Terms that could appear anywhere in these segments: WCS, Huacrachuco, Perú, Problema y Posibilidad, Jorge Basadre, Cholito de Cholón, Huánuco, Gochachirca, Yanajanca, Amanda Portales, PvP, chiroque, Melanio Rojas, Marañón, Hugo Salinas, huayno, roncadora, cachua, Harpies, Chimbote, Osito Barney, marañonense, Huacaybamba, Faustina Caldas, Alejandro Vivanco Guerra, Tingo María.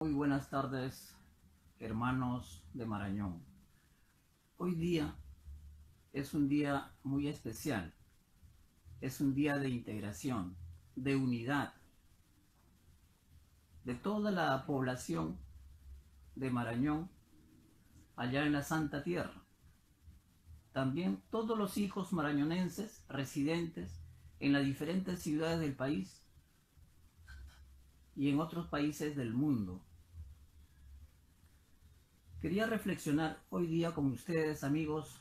Muy buenas tardes, hermanos de Marañón. Hoy día es un día muy especial, es un día de integración, de unidad de toda la población de Marañón allá en la Santa Tierra. También todos los hijos marañonenses residentes en las diferentes ciudades del país y en otros países del mundo. Quería reflexionar hoy día con ustedes, amigos,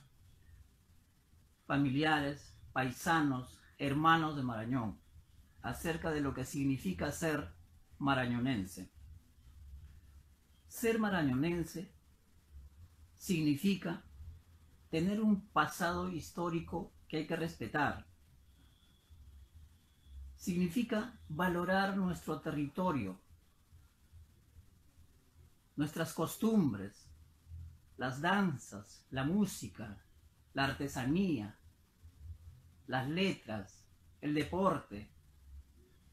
familiares, paisanos, hermanos de Marañón, acerca de lo que significa ser marañonense. Ser marañonense significa tener un pasado histórico que hay que respetar. Significa valorar nuestro territorio, nuestras costumbres, las danzas, la música, la artesanía, las letras, el deporte,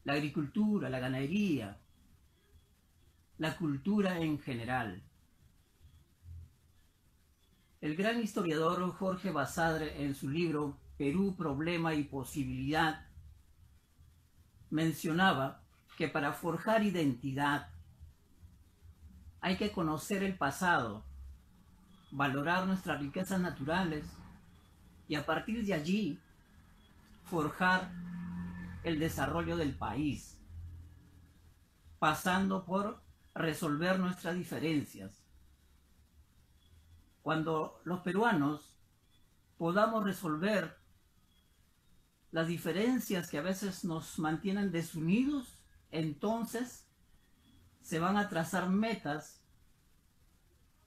la agricultura, la ganadería, la cultura en general. El gran historiador Jorge Basadre, en su libro Perú, Problema y Posibilidad, mencionaba que para forjar identidad hay que conocer el pasado, valorar nuestras riquezas naturales y a partir de allí forjar el desarrollo del país, pasando por resolver nuestras diferencias. Cuando los peruanos podamos resolver las diferencias que a veces nos mantienen desunidos, entonces se van a trazar metas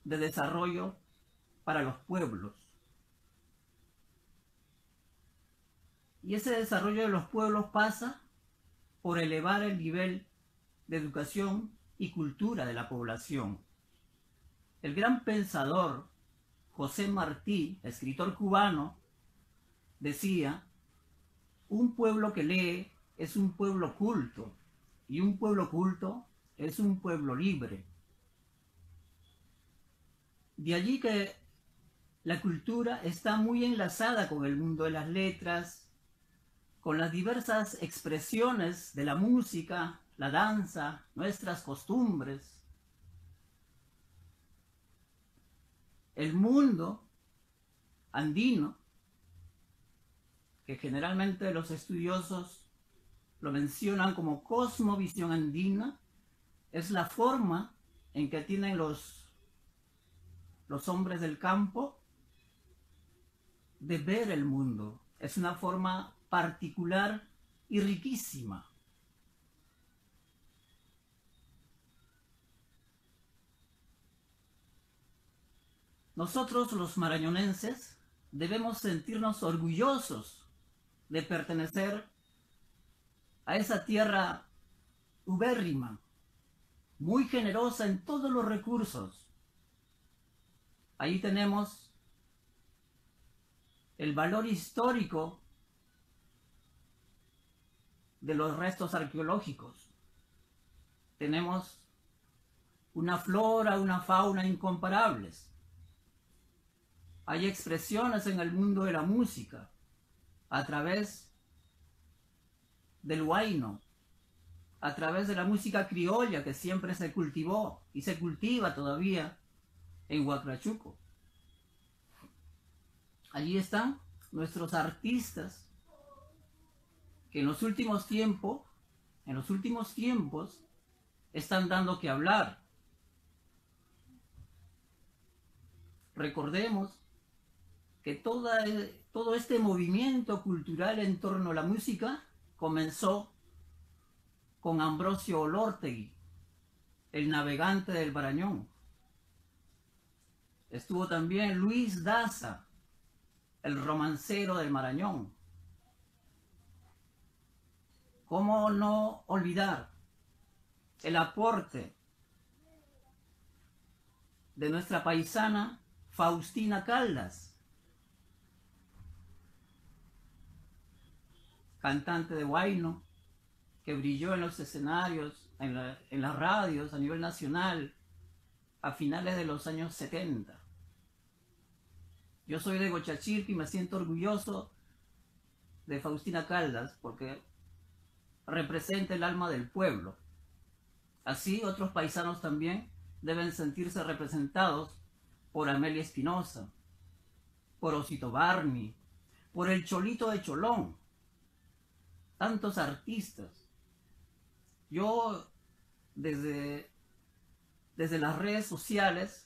de desarrollo para los pueblos. Y ese desarrollo de los pueblos pasa por elevar el nivel de educación y cultura de la población. El gran pensador José Martí, escritor cubano, decía: un pueblo que lee es un pueblo culto, y un pueblo culto es un pueblo libre. De allí que la cultura está muy enlazada con el mundo de las letras, con las diversas expresiones de la música, la danza, nuestras costumbres. El mundo andino, que generalmente los estudiosos lo mencionan como cosmovisión andina, es la forma en que tienen los hombres del campo de ver el mundo. Es una forma particular y riquísima. Nosotros los marañonenses debemos sentirnos orgullosos de pertenecer a esa tierra ubérrima, muy generosa en todos los recursos. Ahí tenemos el valor histórico de los restos arqueológicos. Tenemos una flora, una fauna incomparables. Hay expresiones en el mundo de la música a través del huayno, a través de la música criolla que siempre se cultivó y se cultiva todavía en Huacrachuco. Allí están nuestros artistas que en los últimos tiempos están dando que hablar. Recordemos que todo este movimiento cultural en torno a la música comenzó con Ambrosio Olortegui, el navegante del Marañón. Estuvo también Luis Daza, el romancero del Marañón. ¿Cómo no olvidar el aporte de nuestra paisana Faustina Caldas, cantante de huayno, que brilló en los escenarios en las radios a nivel nacional a finales de los años 70. Yo soy de Gochachirca y me siento orgulloso de Faustina Caldas porque representa el alma del pueblo. Así otros paisanos también deben sentirse representados por Amelia Espinosa, por Osito Barney, por el Cholito de Cholón, tantos artistas. Yo desde las redes sociales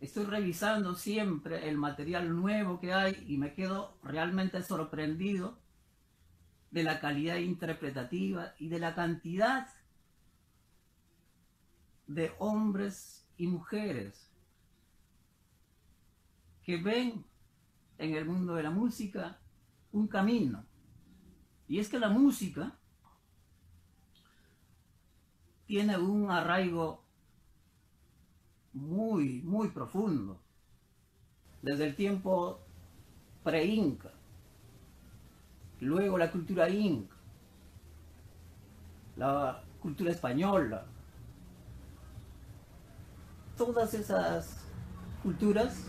estoy revisando siempre el material nuevo que hay y me quedo realmente sorprendido de la calidad interpretativa y de la cantidad de hombres y mujeres que ven en el mundo de la música un camino. Y es que la música tiene un arraigo muy, muy profundo, desde el tiempo pre-inca, luego la cultura inca, la cultura española. Todas esas culturas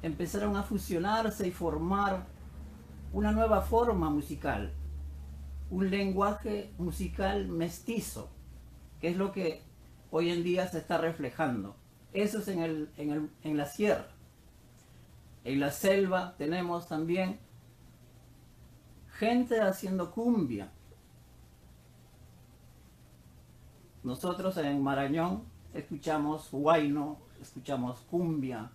empezaron a fusionarse y formar una nueva forma musical, un lenguaje musical mestizo, que es lo que hoy en día se está reflejando. Eso es en la sierra. En la selva tenemos también gente haciendo cumbia. Nosotros en Marañón escuchamos huayno, escuchamos cumbia,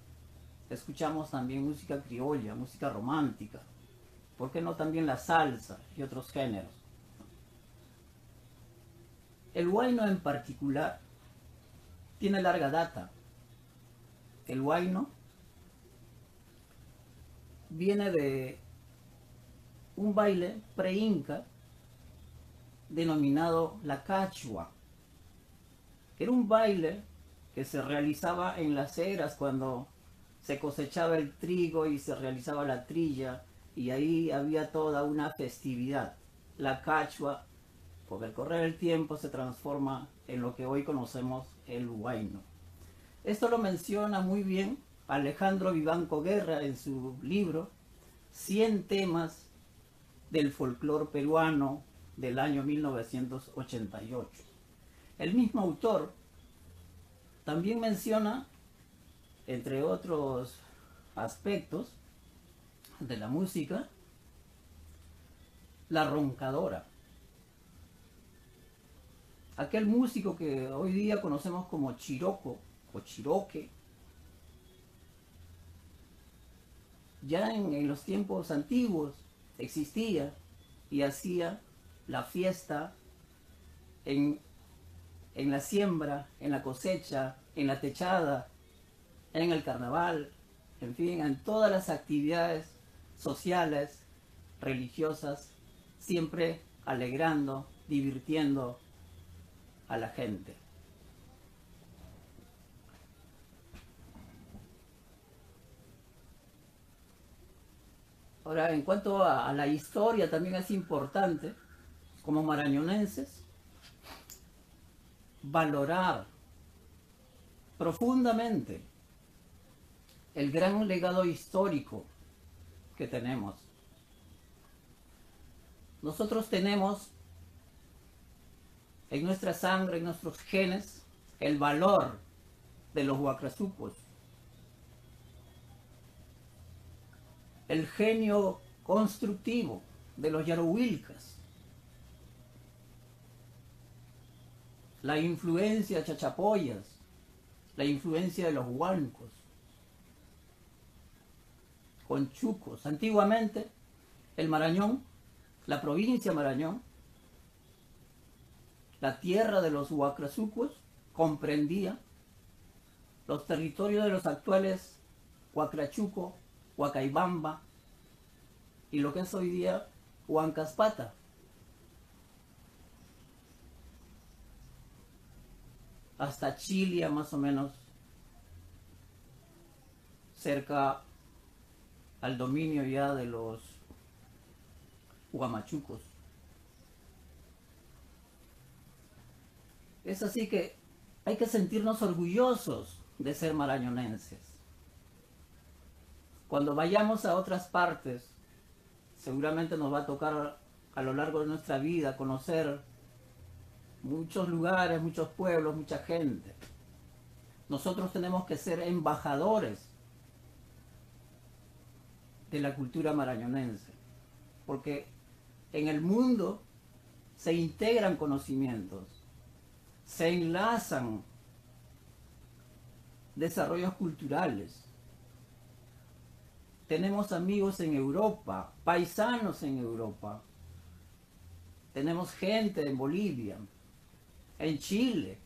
escuchamos también música criolla, música romántica. ¿Por qué no también la salsa y otros géneros? El huayno en particular tiene larga data. El huayno viene de un baile pre-inca denominado la cachua. Era un baile que se realizaba en las eras cuando se cosechaba el trigo y se realizaba la trilla. Y ahí había toda una festividad. La cachua, por el correr del tiempo, se transforma en lo que hoy conocemos el huayno. Esto lo menciona muy bien Alejandro Vivanco Guerra en su libro 100 temas del folclor peruano del año 1988. El mismo autor también menciona, entre otros aspectos de la música, la roncadora. Aquel músico que hoy día conocemos como chiroco o chiroque, ya en los tiempos antiguos existía y hacía la fiesta en la siembra, en la cosecha, en la techada, en el carnaval, en fin, en todas las actividades sociales, religiosas, siempre alegrando, divirtiendo a la gente. Ahora, en cuanto a la historia, también es importante, como marañonenses, valorar profundamente el gran legado histórico que tenemos. Nosotros tenemos en nuestra sangre, en nuestros genes, el valor de los huacrachucos, el genio constructivo de los yarohuilcas, la influencia chachapoyas, la influencia de los huancos, conchucos. Antiguamente, el Marañón, la provincia de Marañón, la tierra de los huacrachucos, comprendía los territorios de los actuales Huacrachuco, Huacaybamba y lo que es hoy día Huancaspata. Hasta Chile, más o menos, cerca al dominio ya de los huamachucos. Es así que hay que sentirnos orgullosos de ser marañonenses. Cuando vayamos a otras partes, seguramente nos va a tocar a lo largo de nuestra vida conocer muchos lugares, muchos pueblos, mucha gente. Nosotros tenemos que ser embajadores de la cultura marañonense, porque en el mundo se integran conocimientos, se enlazan desarrollos culturales. Tenemos amigos en Europa, paisanos en Europa, tenemos gente en Bolivia, en Chile.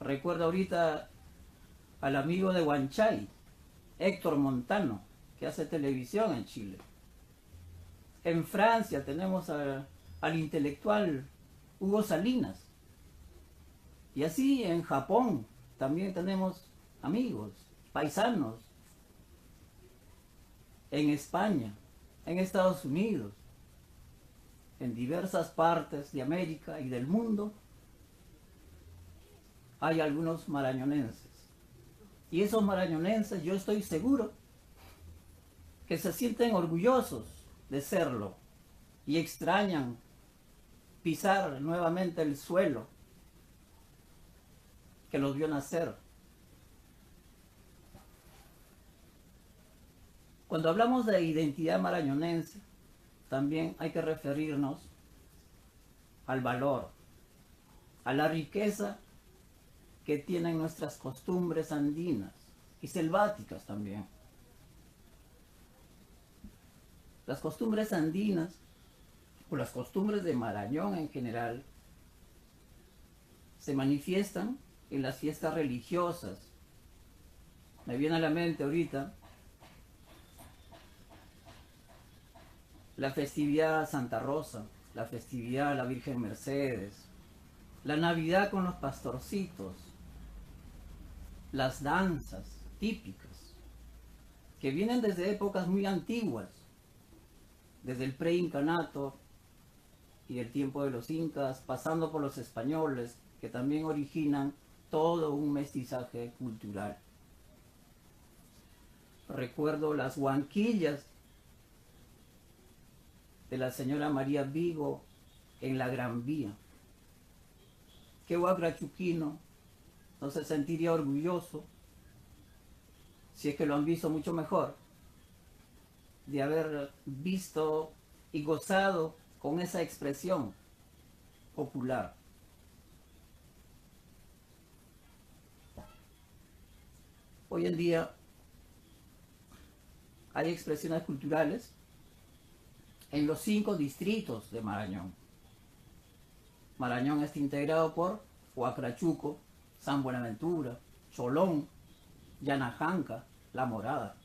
Recuerdo ahorita al amigo de Huanchay, Héctor Montano, que hace televisión en Chile. En Francia tenemos al intelectual Hugo Salinas. Y así en Japón también tenemos amigos, paisanos. En España, en Estados Unidos, en diversas partes de América y del mundo, hay algunos marañonenses. Y esos marañonenses, yo estoy seguro, que se sienten orgullosos de serlo y extrañan pisar nuevamente el suelo que los vio nacer. Cuando hablamos de identidad marañonense, también hay que referirnos al valor, a la riqueza que tienen nuestras costumbres andinas y selváticas también. Las costumbres andinas, o las costumbres de Marañón en general, se manifiestan en las fiestas religiosas. Me viene a la mente ahorita la festividad Santa Rosa, la festividad la Virgen Mercedes, la Navidad con los pastorcitos, las danzas típicas, que vienen desde épocas muy antiguas, desde el preincanato y el tiempo de los incas, pasando por los españoles, que también originan todo un mestizaje cultural. Recuerdo las huanquillas de la señora María Vigo en la Gran Vía. ¿Qué huacrachuquino no se sentiría orgulloso, si es que lo han visto mucho mejor, de haber visto y gozado con esa expresión popular? Hoy en día hay expresiones culturales en los 5 distritos de Marañón. Marañón está integrado por Huacrachuco, San Buenaventura, Cholón, Yanajanca, La Morada.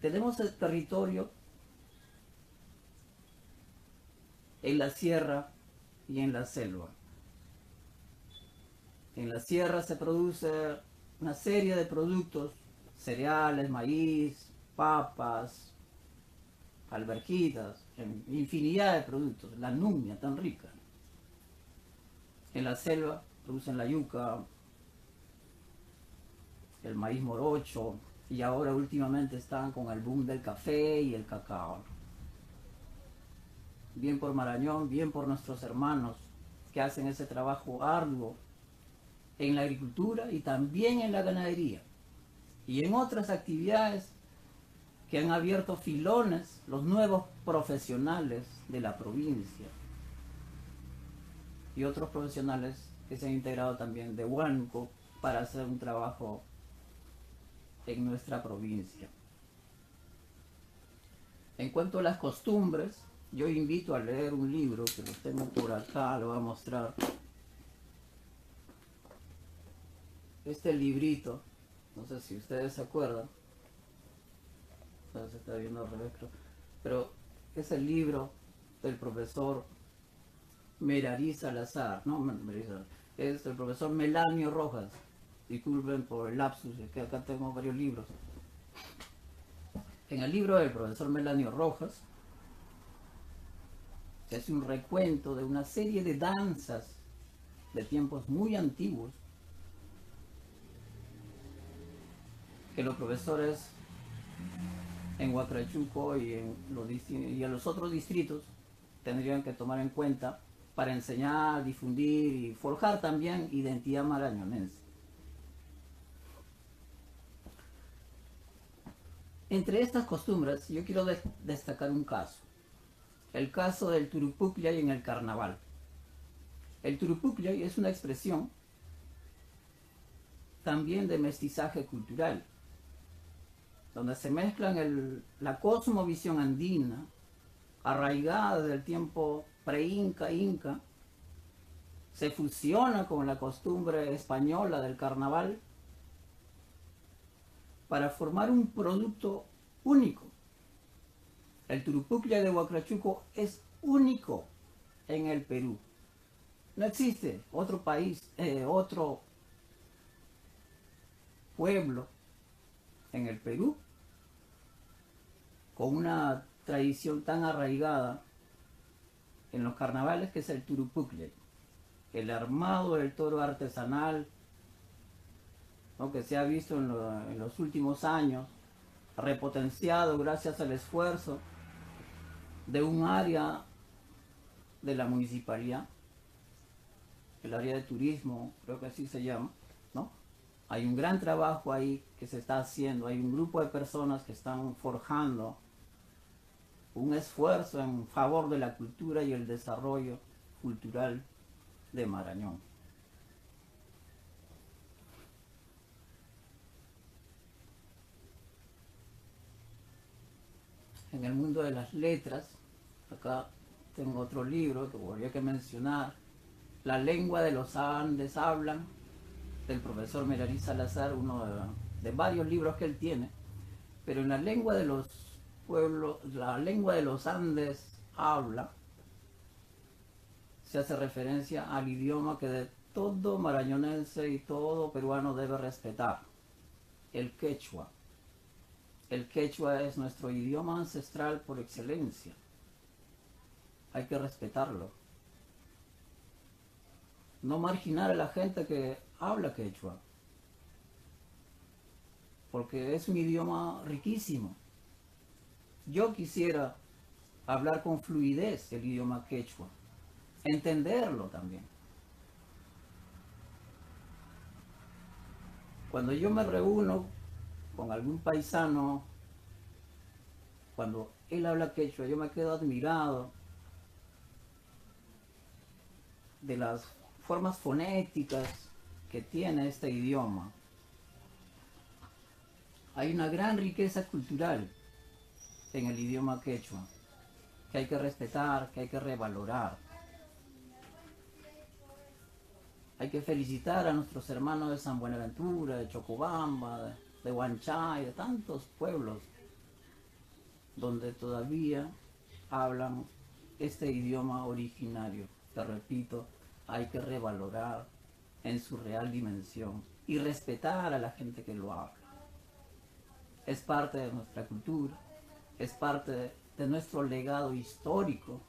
Tenemos el territorio en la sierra y en la selva. En la sierra se produce una serie de productos, cereales, maíz, papas, alverjitas, infinidad de productos, la numia tan rica. En la selva producen la yuca, el maíz morocho, y ahora últimamente están con el boom del café y el cacao. Bien por Marañón, bien por nuestros hermanos que hacen ese trabajo arduo en la agricultura y también en la ganadería y en otras actividades que han abierto filones los nuevos profesionales de la provincia y otros profesionales que se han integrado también de Huánuco para hacer un trabajo en nuestra provincia. En cuanto a las costumbres, yo invito a leer un libro que lo tengo por acá, lo voy a mostrar. Este librito, no sé si ustedes se acuerdan, se está viendo al revés, pero es el libro del profesor Miraliz Salazar, no, es el profesor Melanio Rojas. Disculpen por el lapsus, es que acá tengo varios libros. en el libro del profesor Melanio Rojas, se hace un recuento de una serie de danzas de tiempos muy antiguos que los profesores en Huacrachuco y en los otros distritos tendrían que tomar en cuenta para enseñar, difundir y forjar también identidad marañonense. Entre estas costumbres yo quiero destacar un caso, el caso del turupuclay en el carnaval. El turupuclay es una expresión también de mestizaje cultural, donde se mezclan la cosmovisión andina, arraigada del tiempo pre-inca-inca, se fusiona con la costumbre española del carnaval para formar un producto único. El turupuclay de Huacrachuco es único en el Perú. No existe otro país, otro pueblo en el Perú con una tradición tan arraigada en los carnavales, que es el turupuclay, el armado del toro artesanal, ¿no?, que se ha visto en los últimos años, repotenciado gracias al esfuerzo de un área de la municipalidad, el área de turismo, creo que así se llama, ¿no? Hay un gran trabajo ahí que se está haciendo, hay un grupo de personas que están forjando un esfuerzo en favor de la cultura y el desarrollo cultural de Marañón. En el mundo de las letras, acá tengo otro libro que habría que mencionar, La lengua de los Andes habla, del profesor Miraliz Salazar, uno de varios libros que él tiene, pero en La lengua de los La lengua de los Andes habla, se hace referencia al idioma que de todo marañonense y todo peruano debe respetar, el quechua. El quechua es nuestro idioma ancestral por excelencia, hay que respetarlo, no marginar a la gente que habla quechua, porque es un idioma riquísimo. Yo quisiera hablar con fluidez el idioma quechua, entenderlo también. Cuando yo me reúno con algún paisano, cuando él habla quechua, yo me quedo admirado de las formas fonéticas que tiene este idioma. Hay una gran riqueza cultural en el idioma quechua, que hay que respetar, que hay que revalorar. Hay que felicitar a nuestros hermanos de San Buenaventura, de Chocobamba, de Huanchay, de tantos pueblos donde todavía hablan este idioma originario. Te repito, hay que revalorar en su real dimensión y respetar a la gente que lo habla. Es parte de nuestra cultura, es parte de nuestro legado histórico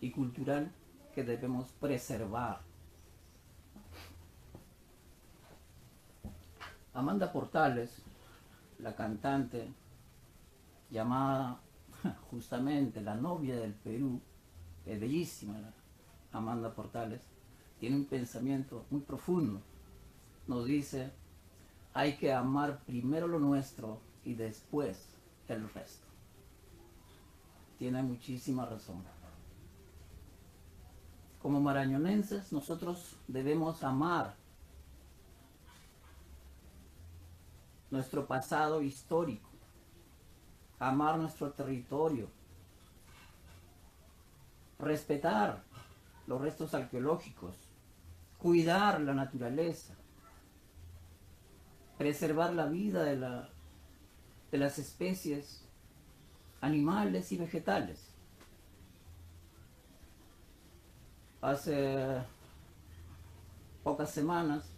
y cultural que debemos preservar. Amanda Portales, la cantante llamada justamente la novia del Perú, es bellísima Amanda Portales, tiene un pensamiento muy profundo. Nos dice, hay que amar primero lo nuestro y después el resto. Tiene muchísima razón. Como marañonenses nosotros debemos amar nuestro pasado histórico, amar nuestro territorio, respetar los restos arqueológicos, cuidar la naturaleza, preservar la vida de las especies animales y vegetales. Hace pocas semanas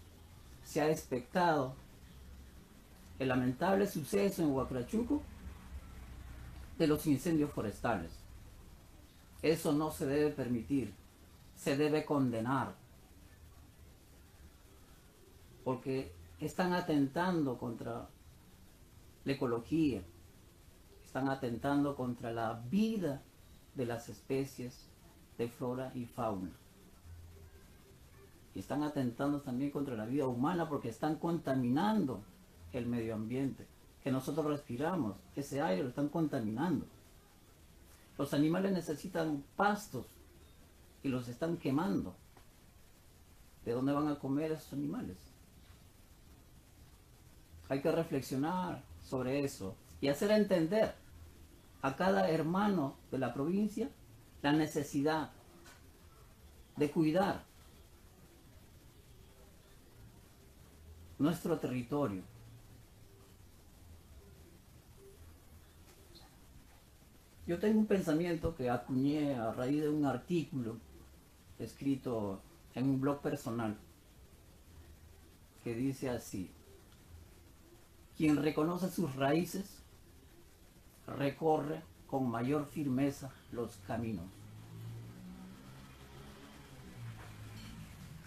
se ha expectado el lamentable suceso en Huacrachuco de los incendios forestales. Eso no se debe permitir, se debe condenar, porque están atentando contra la ecología, están atentando contra la vida de las especies de flora y fauna. Y están atentando también contra la vida humana porque están contaminando el medio ambiente que nosotros respiramos. Ese aire lo están contaminando. Los animales necesitan pastos y los están quemando. ¿De dónde van a comer esos animales? Hay que reflexionar sobre eso y hacer entender a cada hermano de la provincia la necesidad de cuidar nuestro territorio. Yo tengo un pensamiento que acuñé a raíz de un artículo escrito en un blog personal que dice así: quien reconoce sus raíces recorre con mayor firmeza los caminos.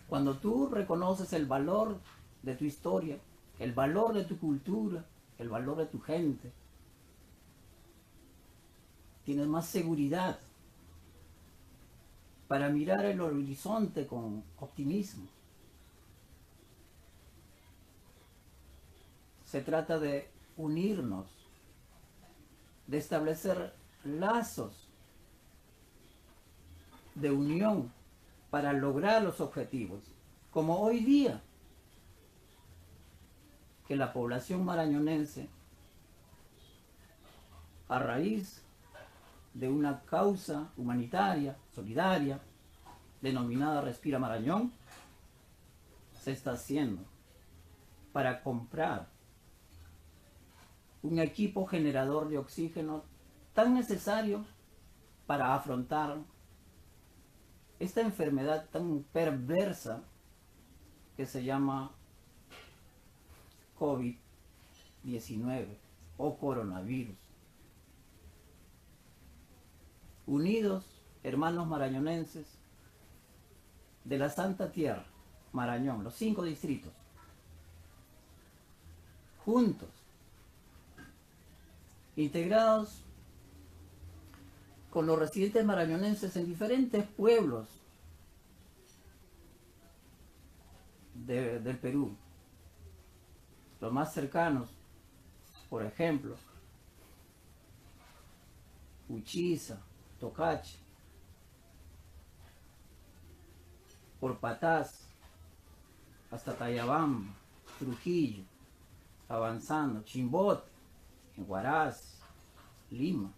Cuando tú reconoces el valor de tu historia, el valor de tu cultura, el valor de tu gente, tienes más seguridad para mirar el horizonte con optimismo. Se trata de unirnos, de establecer lazos de unión para lograr los objetivos, como hoy día, que la población marañonense, a raíz de una causa humanitaria, solidaria, denominada Respira Marañón, se está haciendo para comprar un equipo generador de oxígeno tan necesario para afrontar esta enfermedad tan perversa que se llama COVID-19 o coronavirus. Unidos, hermanos marañonenses de la Santa Tierra, Marañón, los 5 distritos, juntos, integrados con los residentes marañonenses en diferentes pueblos del Perú. Los más cercanos, por ejemplo, Uchiza, Tocache, Porpatás, hasta Tayabamba, Trujillo, avanzando, Chimbote, en Huaraz, Lima.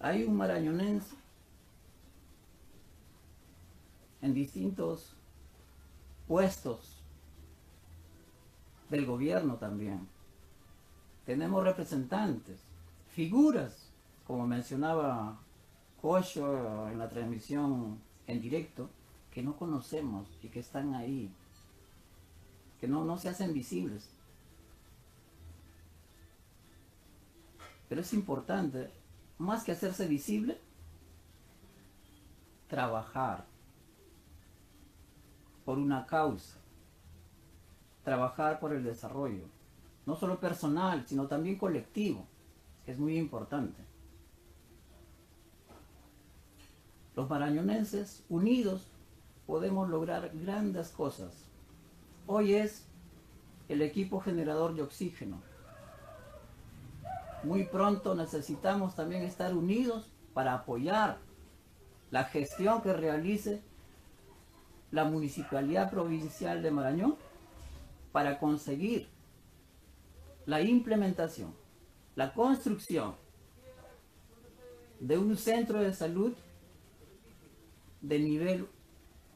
Hay un marañonense en distintos puestos del gobierno también. Tenemos representantes, figuras, como mencionaba Cocho en la transmisión en directo, que no conocemos y que están ahí, que no se hacen visibles. Pero es importante, más que hacerse visible, trabajar por una causa, trabajar por el desarrollo, no solo personal, sino también colectivo, que es muy importante. Los marañonenses unidos podemos lograr grandes cosas. Hoy es el equipo generador de oxígeno. Muy pronto necesitamos también estar unidos para apoyar la gestión que realice la Municipalidad Provincial de Marañón para conseguir la implementación, la construcción de un centro de salud de nivel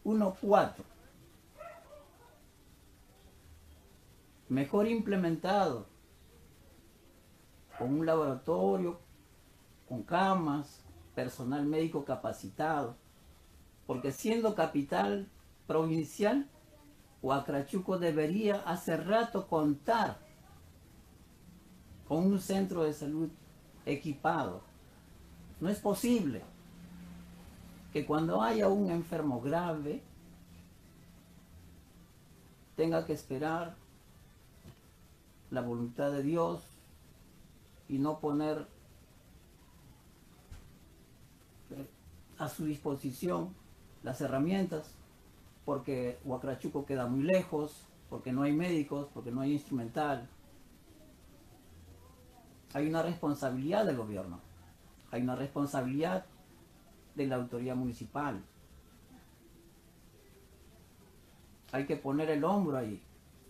1-4, mejor implementado, con un laboratorio, con camas, personal médico capacitado, porque siendo capital provincial, Huacrachuco debería hace rato contar con un centro de salud equipado. No es posible que cuando haya un enfermo grave tenga que esperar la voluntad de Dios y no poner a su disposición las herramientas, porque Huacrachuco queda muy lejos, porque no hay médicos, porque no hay instrumental. Hay una responsabilidad del gobierno, hay una responsabilidad de la autoridad municipal. Hay que poner el hombro ahí,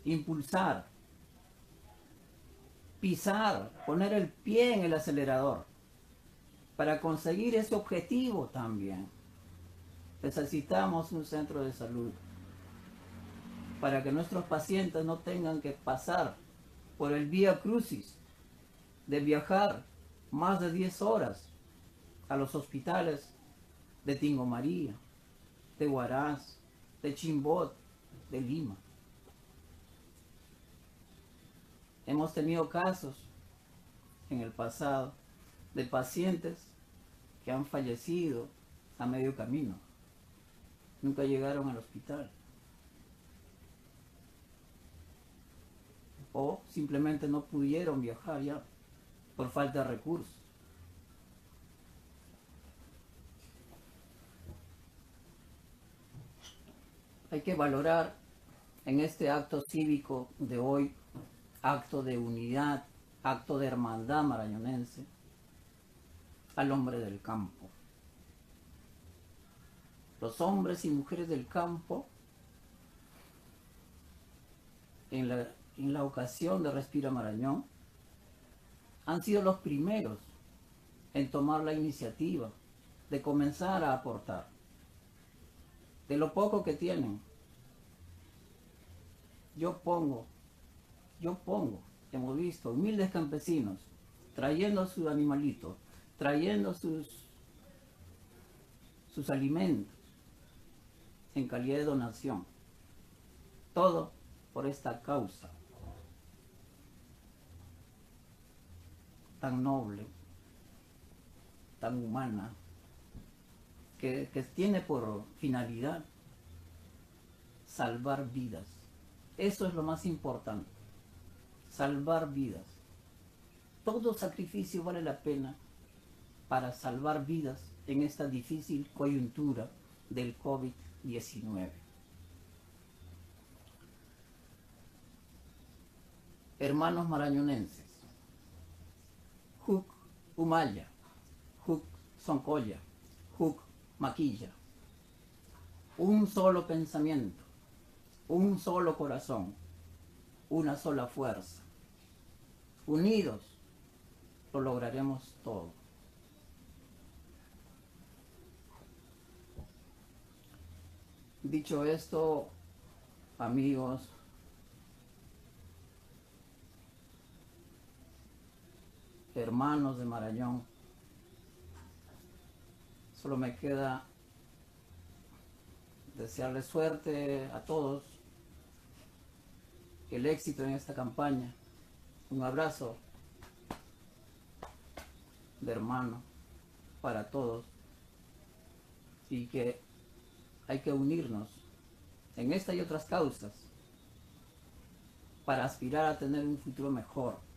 impulsar, pisar, poner el pie en el acelerador para conseguir ese objetivo también. Necesitamos un centro de salud para que nuestros pacientes no tengan que pasar por el vía crucis de viajar más de 10 horas a los hospitales de Tingo María, de Huaraz, de Chimbot, de Lima. Hemos tenido casos en el pasado de pacientes que han fallecido a medio camino. Nunca llegaron al hospital. O simplemente no pudieron viajar ya por falta de recursos. Hay que valorar en este acto cívico de hoy, acto de unidad, acto de hermandad marañonense, al hombre del campo. Los hombres y mujeres del campo, en la ocasión de Respira Marañón, han sido los primeros en tomar la iniciativa de comenzar a aportar de lo poco que tienen. Yo pongo, hemos visto humildes campesinos trayendo su animalito, trayendo sus alimentos en calidad de donación. Todo por esta causa tan noble, tan humana, que tiene por finalidad salvar vidas. Eso es lo más importante, salvar vidas. Todo sacrificio vale la pena para salvar vidas en esta difícil coyuntura del COVID-19. Hermanos marañonenses, Juc Humaya, Juc Soncoya, Juc Maquilla. Un solo pensamiento, un solo corazón, una sola fuerza. Unidos lo lograremos todo. Dicho esto, amigos, hermanos de Marañón, solo me queda desearles suerte a todos, el éxito en esta campaña. Un abrazo de hermano para todos, y que hay que unirnos en esta y otras causas para aspirar a tener un futuro mejor.